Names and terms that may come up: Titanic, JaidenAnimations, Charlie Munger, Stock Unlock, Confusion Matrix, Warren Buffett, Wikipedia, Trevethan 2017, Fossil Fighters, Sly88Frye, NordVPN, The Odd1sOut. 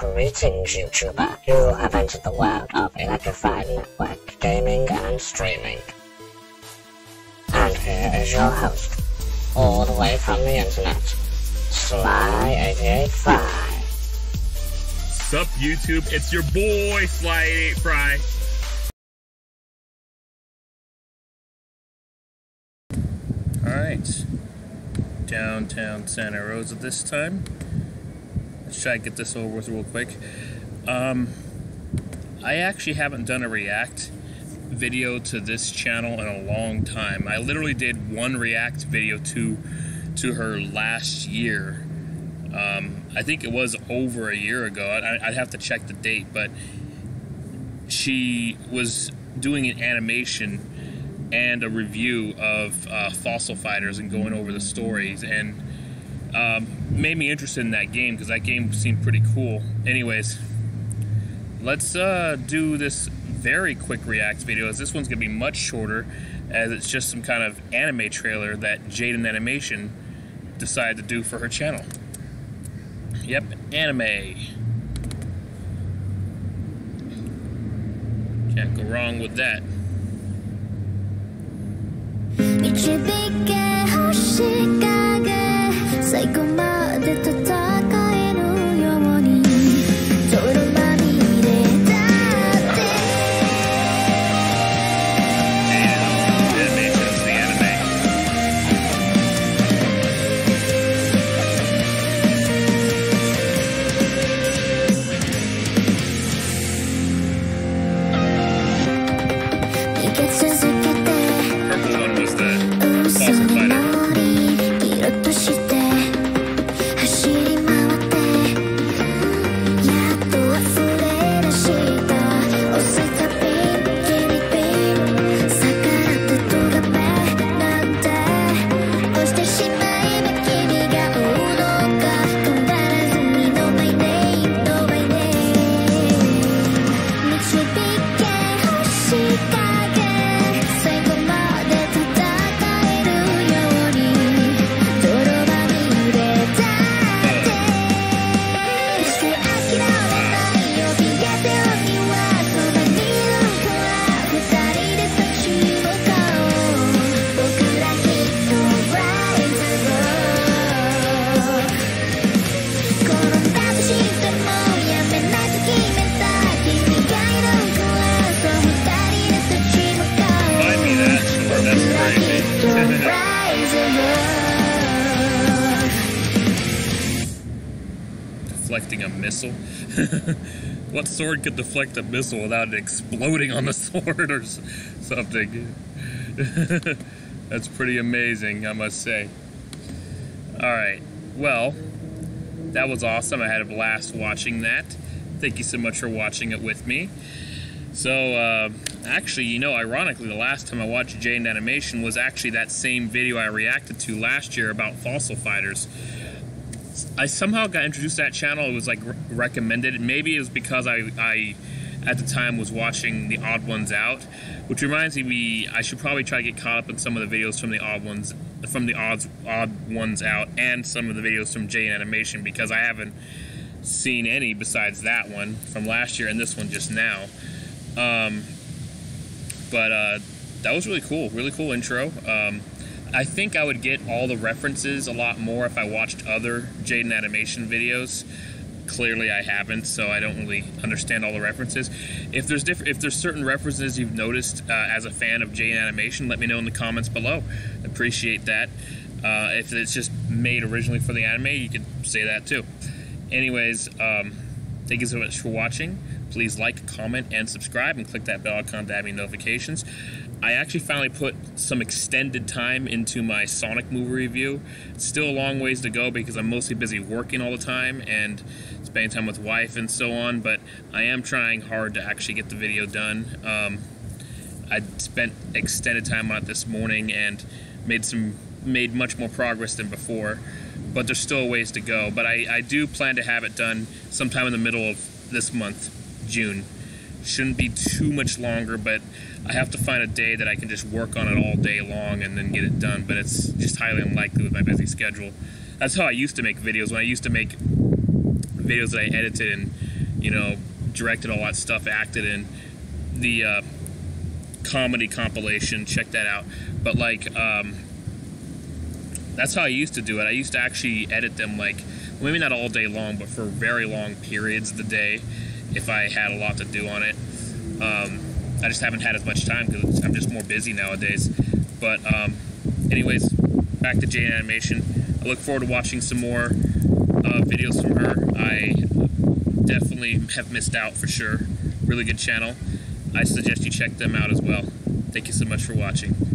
Greetings, YouTuber. You have entered the world of Electrified Network Gaming and Streaming. And here is your host, all the way from the internet, Sly88Frye. Sup, YouTube? It's your boy, Sly88Frye. Alright, downtown Santa Rosa this time. Let's try to get this over with real quick. I actually haven't done a react video to this channel in a long time. I literally did one react video to her last year. I think it was over a year ago. I'd have to check the date, but she was doing an animation and a review of Fossil Fighters and going over the stories, and made me interested in that game because that game seemed pretty cool. Anyways, let's do this very quick react video, as this one's gonna be much shorter, as it's just some kind of anime trailer that JaidenAnimations decided to do for her channel. Yep, anime. Can't go wrong with that. Deflecting a missile. What sword could deflect a missile without it exploding on the sword or something? That's pretty amazing, I must say. Alright, well, that was awesome. I had a blast watching that. Thank you so much for watching it with me. So, actually, you know, ironically, the last time I watched JaidenAnimations was actually that same video I reacted to last year about Fossil Fighters. I somehow got introduced to that channel. It was, like, recommended. Maybe it was because I at the time, was watching The Odd1sOut, which reminds me I should probably try to get caught up in some of the videos from The Odd1sOut and some of the videos from JaidenAnimations, because I haven't seen any besides that one from last year and this one just now. That was really cool intro. I think I would get all the references a lot more if I watched other JaidenAnimations videos. Clearly I haven't, so I don't really understand all the references. If there's certain references you've noticed as a fan of JaidenAnimations, let me know in the comments below. Appreciate that. If it's just made originally for the anime, you could say that too. Anyways, thank you so much for watching. Please like, comment, and subscribe, and click that bell icon to have any notifications. I actually finally put some extended time into my Sonic movie review. It's still a long ways to go because I'm mostly busy working all the time and spending time with wife and so on, but I am trying hard to actually get the video done. I spent extended time on it this morning and made much more progress than before, but there's still ways to go. But I do plan to have it done sometime in the middle of this month, June. Shouldn't be too much longer, but I have to find a day that I can just work on it all day long and then get it done, but it's just highly unlikely with my busy schedule. That's how I used to make videos, when I used to make videos that I edited and you know, directed all that stuff, acted in the comedy compilation. Check that out. But like, that's how I used to do it. I used to actually edit them, like, maybe not all day long, but for very long periods of the day if I had a lot to do on it. I just haven't had as much time because I'm just more busy nowadays. But anyways, back to Jaiden Animation. I look forward to watching some more videos from her. I definitely have missed out for sure. Really good channel. I suggest you check them out as well. Thank you so much for watching.